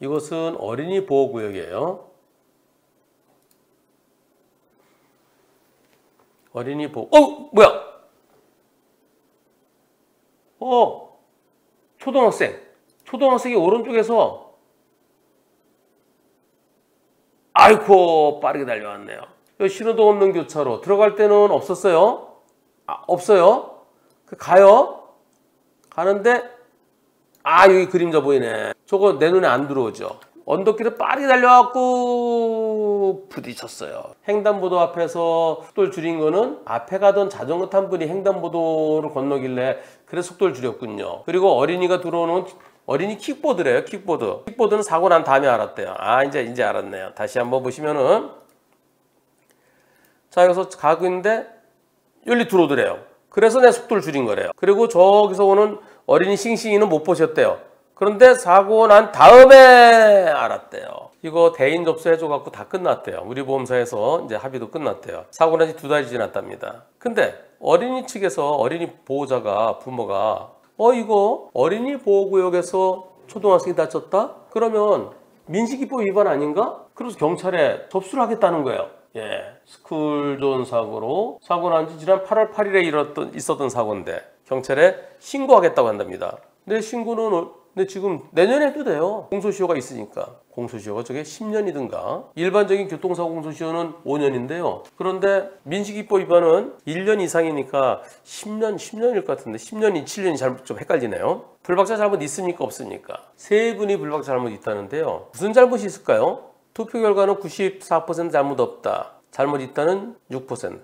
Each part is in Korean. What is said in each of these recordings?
이것은 어린이 보호구역이에요. 어린이 보호, 뭐야? 초등학생이 오른쪽에서, 아이고, 빠르게 달려왔네요. 신호도 없는 교차로, 들어갈 때는 없었어요? 없어요? 가요? 가는데, 여기 그림자 보이네. 저거 내 눈에 안 들어오죠. 언덕길에 빠르게 달려와갖고 부딪혔어요. 횡단보도 앞에서 속도를 줄인 거는 앞에 가던 자전거 탄 분이 횡단보도를 건너길래 그래 속도를 줄였군요. 그리고 어린이가 들어오는 어린이 킥보드래요. 킥보드는 사고 난 다음에 알았대요. 이제 알았네요. 다시 한번 보시면은, 자, 여기서 가고 있는데 열리 들어오더래요. 그래서 내 속도를 줄인 거래요. 그리고 저기서 오는 어린이 싱싱이는 못 보셨대요. 그런데 사고 난 다음에 알았대요. 이거 대인 접수해줘갖고 다 끝났대요. 우리 보험사에서 이제 합의도 끝났대요. 사고 난 지 2달이 지났답니다. 근데 어린이 측에서 어린이 보호자가, 부모가, 이거 어린이 보호구역에서 초등학생이 다쳤다? 그러면 민식이법 위반 아닌가? 그래서 경찰에 접수를 하겠다는 거예요. 스쿨존 사고로 사고 난 지 지난 8월 8일에 있었던 사고인데 경찰에 신고하겠다고 한답니다. 내 신고는 지금 내년에 해도 돼요. 공소시효가 있으니까. 공소시효가 저게 10년이든가 일반적인 교통사고 공소시효는 5년인데요. 그런데 민식이법 위반은 1년 이상이니까 10년일 것 같은데 10년이 7년이 잘못 좀 헷갈리네요. 불박차 잘못 있습니까? 없습니까? 세 분이 불박차 잘못 있다는데요. 무슨 잘못이 있을까요? 투표 결과는 94% 잘못 없다. 잘못 있다는 6%.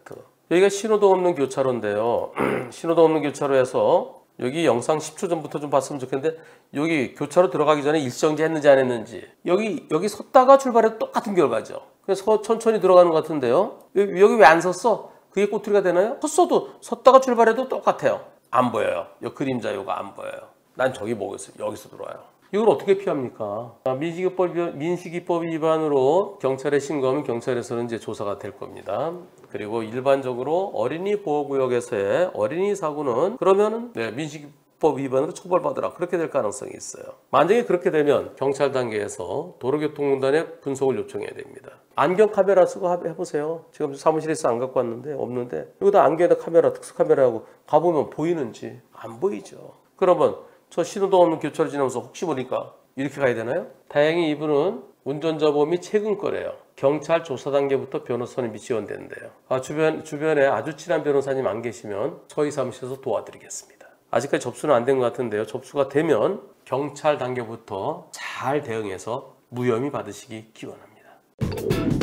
여기가 신호도 없는 교차로인데요. 신호도 없는 교차로에서 여기 영상 10초 전부터 좀 봤으면 좋겠는데 여기 교차로 들어가기 전에 일정지 했는지 안 했는지 여기 섰다가 출발해도 똑같은 결과죠. 그래서 천천히 들어가는 것 같은데요. 여기 왜 안 섰어? 그게 꼬투리가 되나요? 섰어도 섰다가 출발해도 똑같아요. 안 보여요. 요 그림자 요거 안 보여요. 난 저기 보고 있어요. 여기서 들어와요. 이걸 어떻게 피합니까? 민식이법 위반으로 경찰에 신고하면 경찰에서는 이제 조사가 될 겁니다. 그리고 일반적으로 어린이 보호구역에서의 어린이 사고는 그러면은 민식이법 위반으로 처벌받으라 그렇게 될 가능성이 있어요. 만약에 그렇게 되면 경찰 단계에서 도로교통공단에 분석을 요청해야 됩니다. 안경 카메라 쓰고 해보세요. 지금 사무실에서 안 갖고 왔는데 없는데 여기다 안경에다 카메라, 특수카메라하고 가보면 보이는지 안 보이죠. 그러면 저 신호도 없는 교차로 지나면서 혹시 모르니까 이렇게 가야 되나요? 다행히 이분은 운전자 보험이 최근 거래요. 경찰 조사 단계부터 변호사님이 지원된대요. 주변에 아주 친한 변호사님 안 계시면 저희 사무실에서 도와드리겠습니다. 아직까지 접수는 안 된 것 같은데요. 접수가 되면 경찰 단계부터 잘 대응해서 무혐의 받으시기 기원합니다.